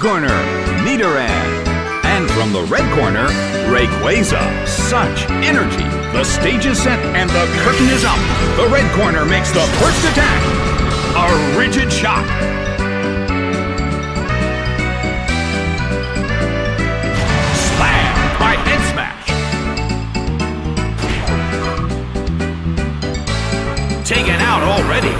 Corner, Nidoran, and from the red corner, Rayquaza. Such energy! The stage is set and the curtain is up. The red corner makes the first attack. A rigid shot. Slam by head smash. Taken out already.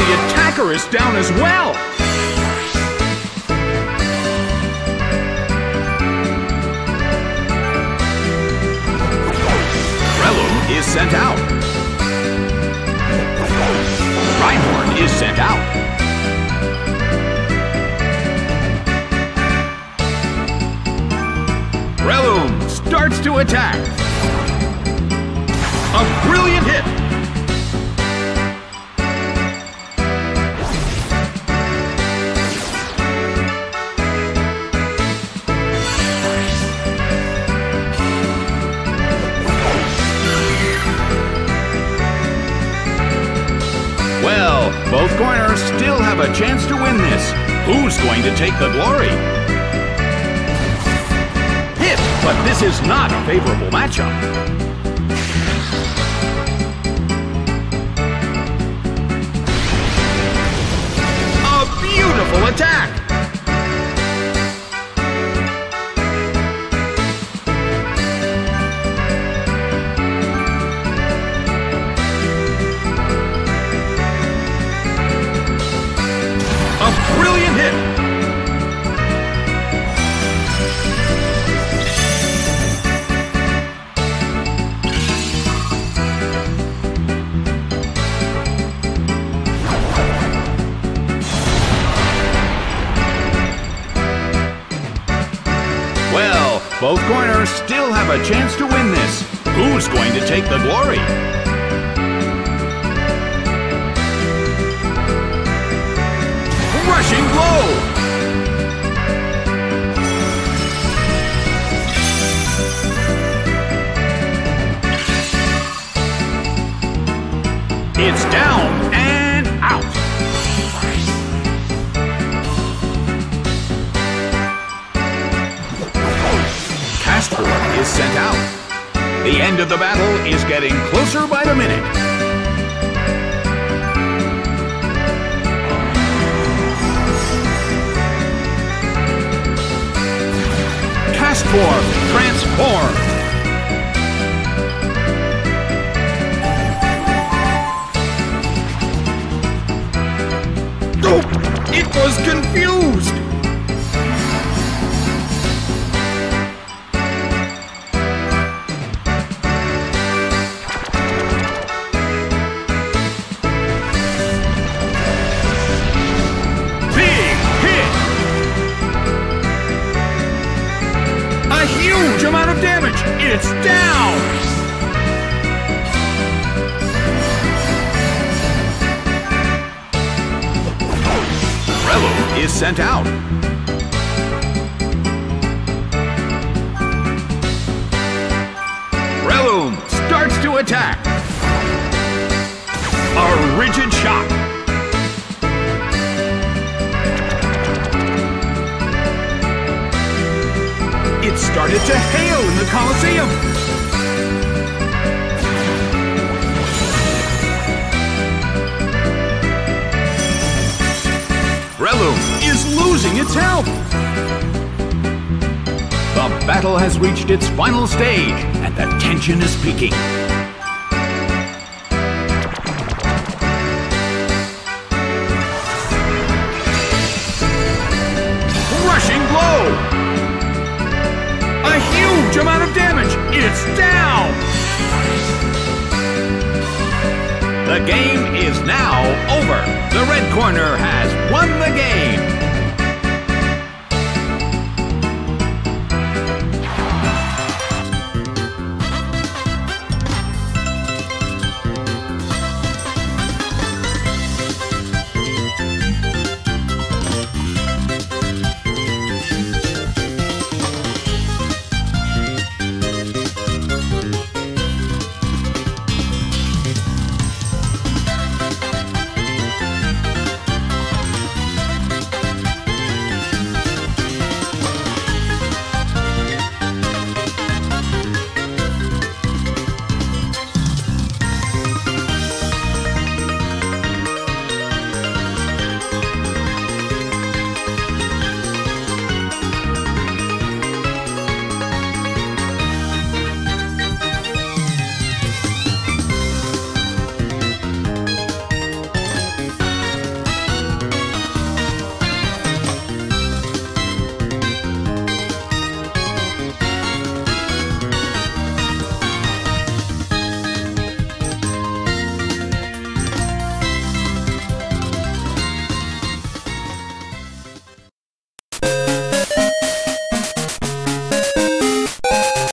The attacker is down as well! Breloom is sent out. Primord is sent out. Breloom starts to attack. A brilliant hit! Both corners still have a chance to win this. Who's going to take the glory? Hit, but this is not a favorable matchup. A beautiful attack! Both corners still have a chance to win this. Who's going to take the glory? Rushing blow! It's down and out. Castform is sent out. The end of the battle is getting closer by the minute. Castform, transform. Oh, it was confused. It's down! Relum is sent out. Relum starts to attack. A rigid shot. It started to hail in the Coliseum. Breloom is losing its health. The battle has reached its final stage, and the tension is peaking. Rushing blow! Huge amount of damage. It's down. The game is now over. The red corner has